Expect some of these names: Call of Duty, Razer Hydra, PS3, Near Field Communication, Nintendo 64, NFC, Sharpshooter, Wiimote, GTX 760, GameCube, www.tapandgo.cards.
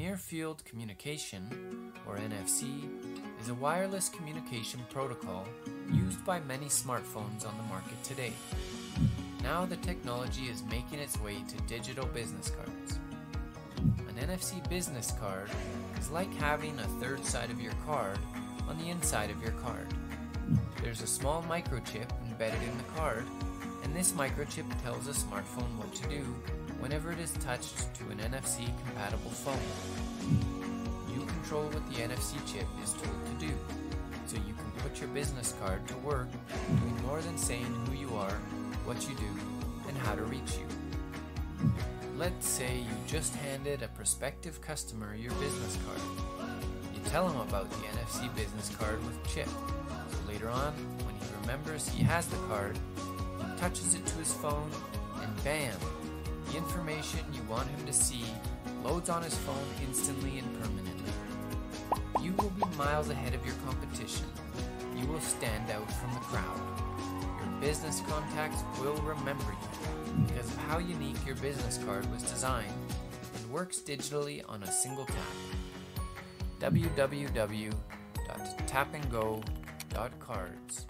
Near-Field Communication, or NFC, is a wireless communication protocol used by many smartphones on the market today. Now the technology is making its way to digital business cards. An NFC business card is like having a third side of your card on the inside of your card. There's a small microchip embedded in the card, and this microchip tells a smartphone what to do whenever it is touched to an NFC-compatible phone. You control what the NFC chip is told to do, so you can put your business card to work doing more than saying who you are, what you do, and how to reach you. Let's say you just handed a prospective customer your business card. You tell him about the NFC business card with chip. Later on, when he remembers he has the card, he touches it to his phone, and bam! The information you want him to see loads on his phone instantly and permanently. You will be miles ahead of your competition. You will stand out from the crowd. Your business contacts will remember you because of how unique your business card was designed and works digitally on a single tap. www.tapandgo.cards